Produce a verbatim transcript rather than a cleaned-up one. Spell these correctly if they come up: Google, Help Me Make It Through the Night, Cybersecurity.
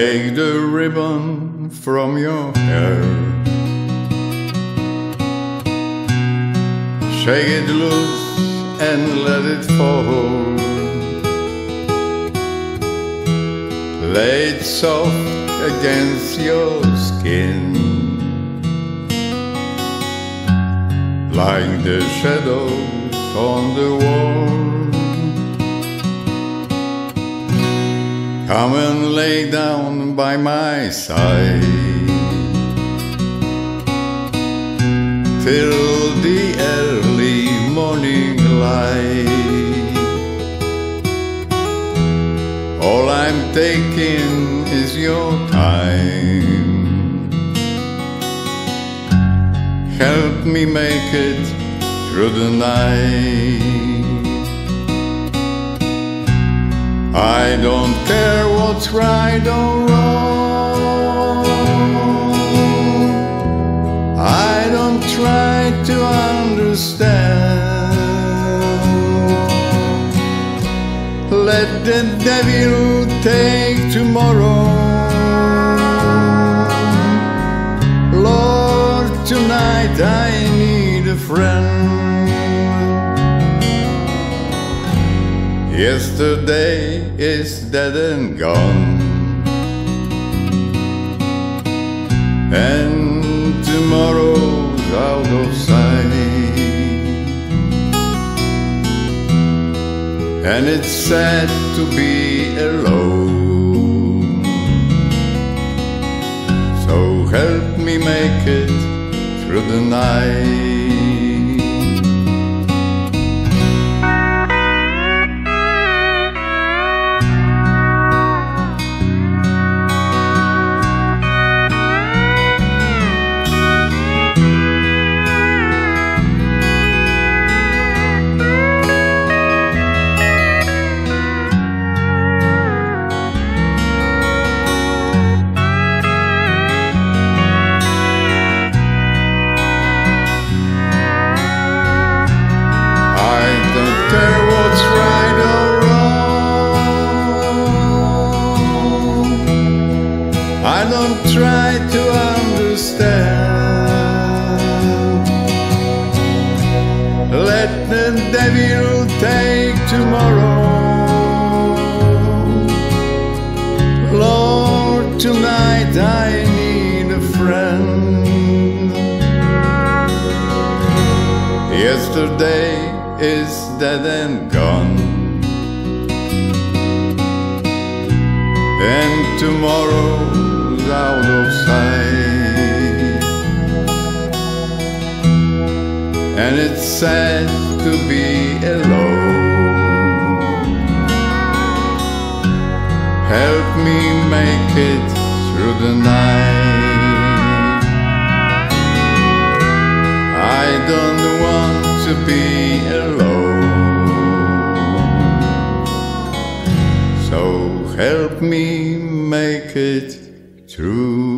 Take the ribbon from your hair, shake it loose and let it fall. Lay it soft against your skin, like the shadows on the wall. Come and lay down by my side till the early morning light. All I'm taking is your time. Help me make it through the night. I don't care what's right or wrong. I don't try to understand. Let the devil take tomorrow. Lord, tonight I need a friend. Yesterday is dead and gone, and tomorrow's out of sight. And it's sad to be alone, so help me make it through the night. I don't try to understand. Let the devil take tomorrow. Lord, tonight I need a friend. Yesterday is dead and gone, and tomorrow out of sight. And it's sad to be alone. Help me make it through the night. I don't want to be alone, so help me make it true.